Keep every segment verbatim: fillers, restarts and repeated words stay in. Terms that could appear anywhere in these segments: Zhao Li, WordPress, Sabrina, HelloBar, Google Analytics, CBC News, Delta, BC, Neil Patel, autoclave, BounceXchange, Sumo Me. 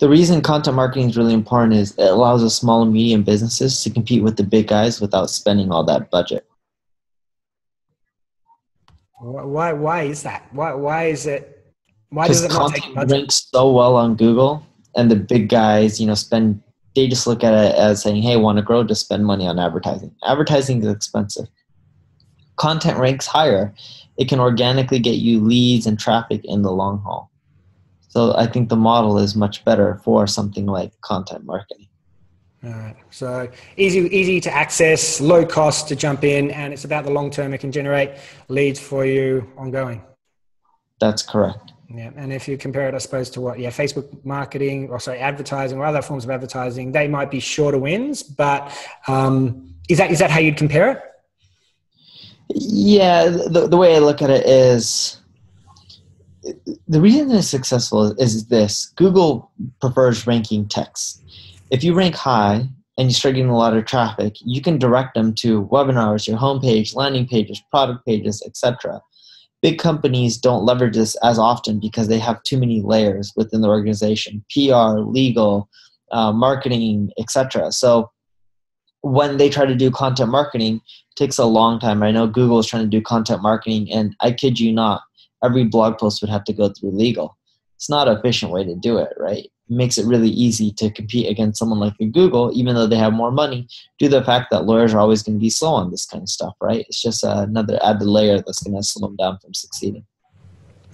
The reason content marketing is really important is it allows the small and medium businesses to compete with the big guys without spending all that budget. Why? Why is that? Why? Why is it? Why does it not take budget? Ranks so well on Google, and the big guys, you know, spend. They just look at it as saying, "Hey, want to grow? Just spend money on advertising. Advertising is expensive. Content ranks higher. It can organically get you leads and traffic in the long haul." So I think the model is much better for something like content marketing. All right. So easy, easy to access, low cost to jump in, and it's about the long term. It can generate leads for you ongoing. That's correct. Yeah, and if you compare it, I suppose, to what, yeah, Facebook marketing, or sorry, advertising, or other forms of advertising, they might be shorter wins, but um, is that is that how you'd compare it? Yeah, the, the way I look at it is, the reason it's successful is, is this. Google prefers ranking text. If you rank high and you start getting a lot of traffic, you can direct them to webinars, your homepage, landing pages, product pages, et cetera. Big companies don't leverage this as often because they have too many layers within the organization, P R, legal, uh, marketing, et cetera. So when they try to do content marketing, it takes a long time. I know Google is trying to do content marketing, and I kid you not, every blog post would have to go through legal. It's not an efficient way to do it, right? It makes it really easy to compete against someone like Google, even though they have more money, due to the fact that lawyers are always going to be slow on this kind of stuff, right? It's just another added layer that's going to slow them down from succeeding.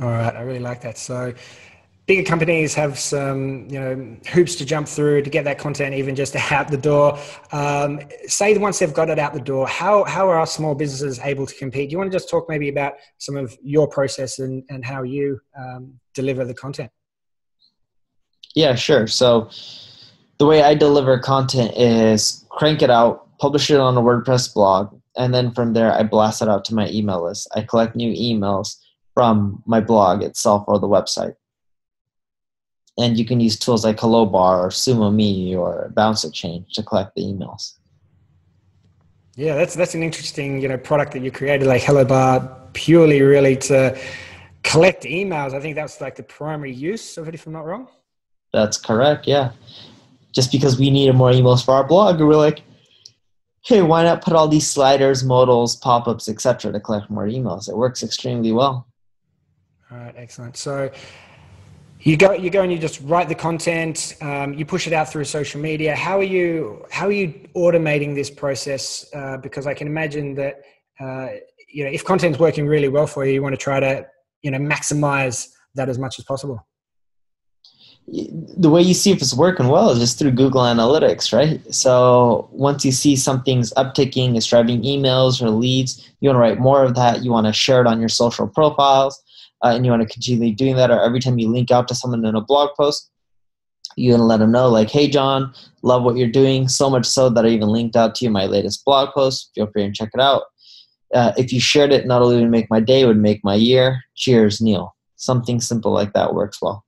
All right. I really like that. So bigger companies have some, you know, hoops to jump through to get that content even just out the door. Um, say once they've got it out the door, how, how are our small businesses able to compete? Do you want to just talk maybe about some of your process and, and how you um, deliver the content? Yeah, sure. So the way I deliver content is crank it out, publish it on a WordPress blog, and then from there I blast it out to my email list. I collect new emails from my blog itself or the website. And you can use tools like HelloBar or Sumo Me or BounceXchange to collect the emails. Yeah, that's that's an interesting, you know, product that you created, like HelloBar, purely really to collect emails. I think that's like the primary use of it, if I'm not wrong. That's correct, yeah. Just because we needed more emails for our blog, we were like, hey, why not put all these sliders, modals, pop-ups, et cetera to collect more emails? It works extremely well. All right, excellent. So You go, you go and you just write the content, um, you push it out through social media. How are you, how are you automating this process? Uh, because I can imagine that, uh, you know, if content's working really well for you, you want to try to, you know, maximize that as much as possible. The way you see if it's working well is just through Google Analytics, right? So once you see something's upticking, it's driving emails or leads, you want to write more of that. You want to share it on your social profiles. Uh, and you want to continue doing that, or every time you link out to someone in a blog post, you want to let them know, like, hey, John, love what you're doing, so much so that I even linked out to you in my latest blog post. Feel free and check it out. Uh, if you shared it, not only would it make my day, it would make my year. Cheers, Neil. Something simple like that works well.